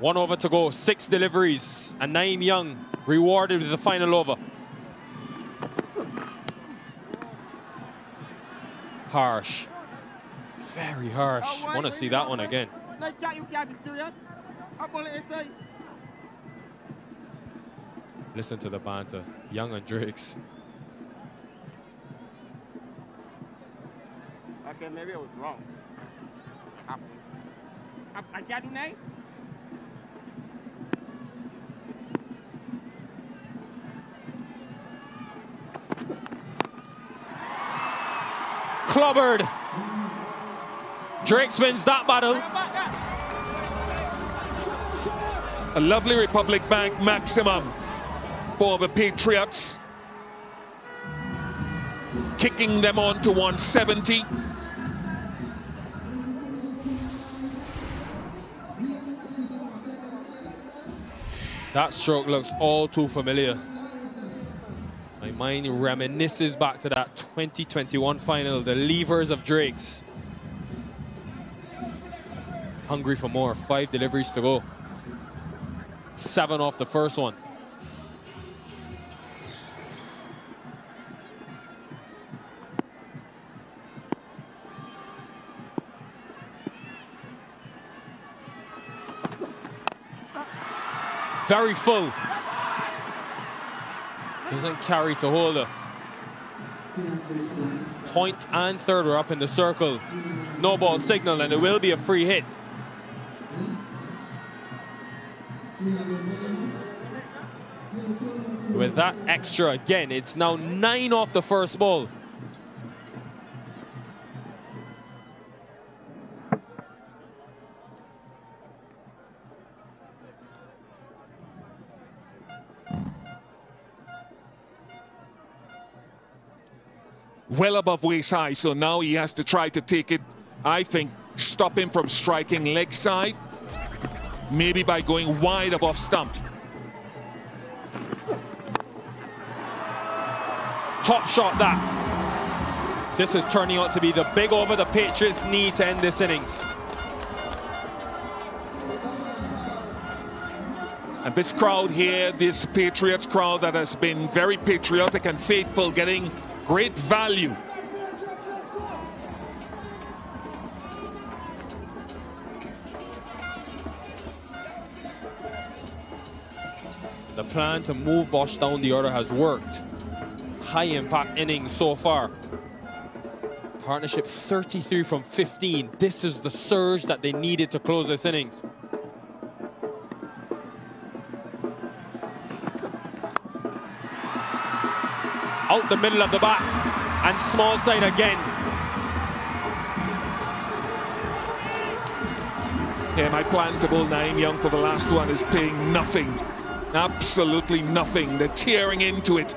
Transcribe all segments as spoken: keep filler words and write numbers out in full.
One over to go, six deliveries, and Nyeem Young rewarded with the final over. Harsh. Very harsh. I want to see that one again. Listen to the banter. Young and Drakes. Okay, maybe I was wrong. I got your name? Clobbered. Drakes wins that battle. A lovely Republic Bank maximum for the Patriots, kicking them on to one seventy. That stroke looks all too familiar. My mind reminisces back to that twenty twenty-one final, the levers of Drakes. Hungry for more, five deliveries to go. Seven off the first one. Very full. Doesn't carry to Holder. Point and third are up in the circle. No ball signal, and it will be a free hit. With that extra again, it's now nine off the first ball. Well above waist high, so now he has to try to take it, I think, stop him from striking leg side, maybe by going wide above stump. Top shot that. This is turning out to be the big over the Patriots need to end this innings. And this crowd here, this Patriots crowd that has been very patriotic and faithful, getting great value. The plan to move Bosch down the order has worked. High impact innings so far. Partnership thirty-three from fifteen. This is the surge that they needed to close this innings. Out the middle of the bat, and small side again. Yeah, my plan to bowl Nyeem Young for the last one is paying nothing. Absolutely nothing. They're tearing into it.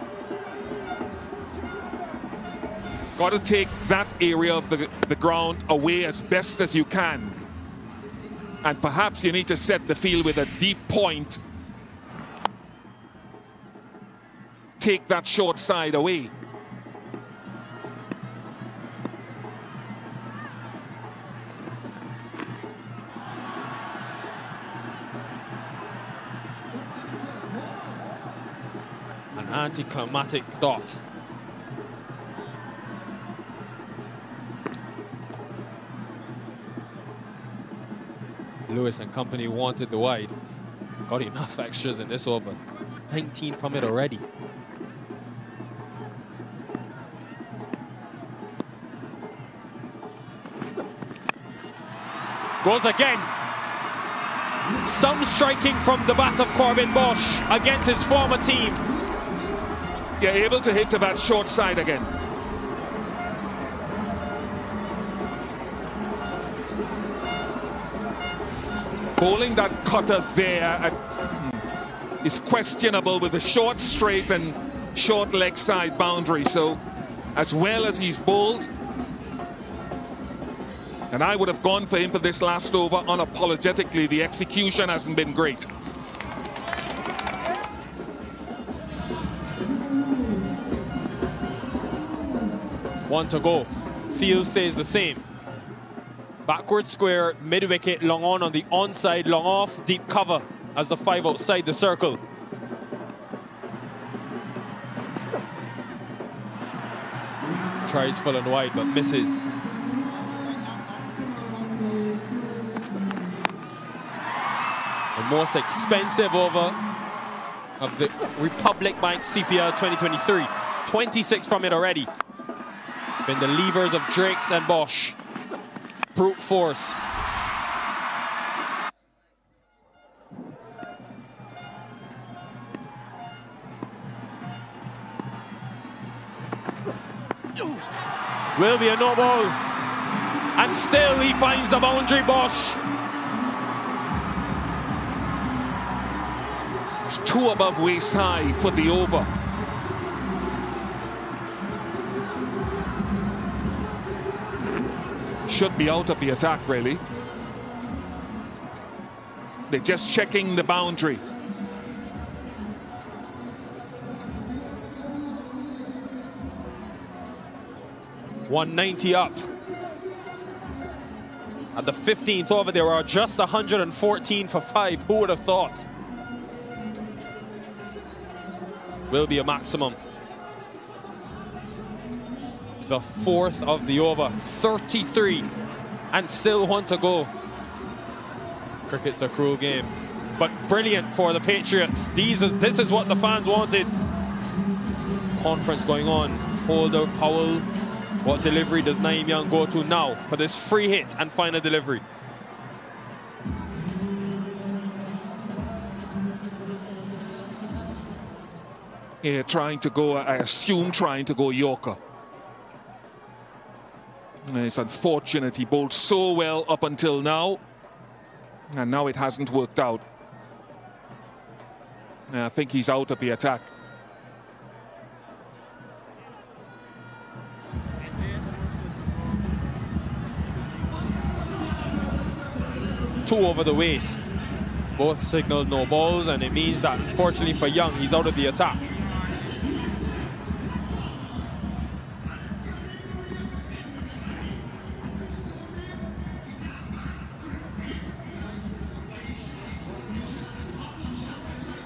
Got to take that area of the, the ground away as best as you can. And perhaps you need to set the field with a deep point. Take that short side away. An anticlimactic dot. Lewis and company wanted the wide. Got enough extras in this over. nineteen from it already. Goes again. Some striking from the bat of Corbin Bosch against his former team. Yeah, able to hit to that short side again. Bowling that cutter there at, is questionable with the short straight and short leg side boundary. So, as well as he's bowled, and I would have gone for him for this last over unapologetically. The execution hasn't been great. One to go. Field stays the same. Backward square, mid-wicket, long on on the onside, long off, deep cover as the five outside the circle. Tries full and wide, but misses. The most expensive over of the Republic Bank C P L twenty twenty-three. twenty-six from it already. It's been the levers of Drakes and Bosch. Brute force. Will be a no ball. And still he finds the boundary, Bosch. It's two above waist high for the over. Should be out of the attack, really. They're just checking the boundary. one ninety up. At the fifteenth over, there are just one hundred fourteen for five. Who would have thought? Will be a maximum. The fourth of the over. thirty-three and still one to go. Cricket's a cruel game, but brilliant for the Patriots. These is, this is what the fans wanted. Conference going on. Holder, Powell. What delivery does Nyeem Young go to now for this free hit and final delivery? Yeah, trying to go, I assume trying to go Yorker. And it's unfortunate he bowled so well up until now, and now it hasn't worked out. And I think he's out of the attack. Two over the waist, both signaled no balls, and it means that fortunately for Young, he's out of the attack.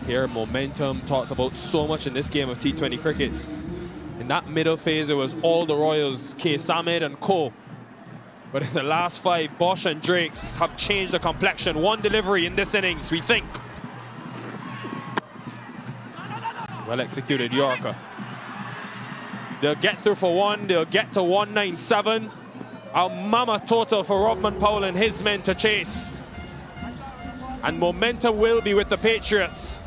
Here, momentum talked about so much in this game of T twenty cricket. In that middle phase, it was all the Royals, K Samed and co. But in the last five, Bosch and Drakes have changed the complexion. One delivery in this innings, we think. Well executed Yorker. They'll get through for one. They'll get to one ninety-seven. A mama total for Rovman Powell and his men to chase. And momentum will be with the Patriots.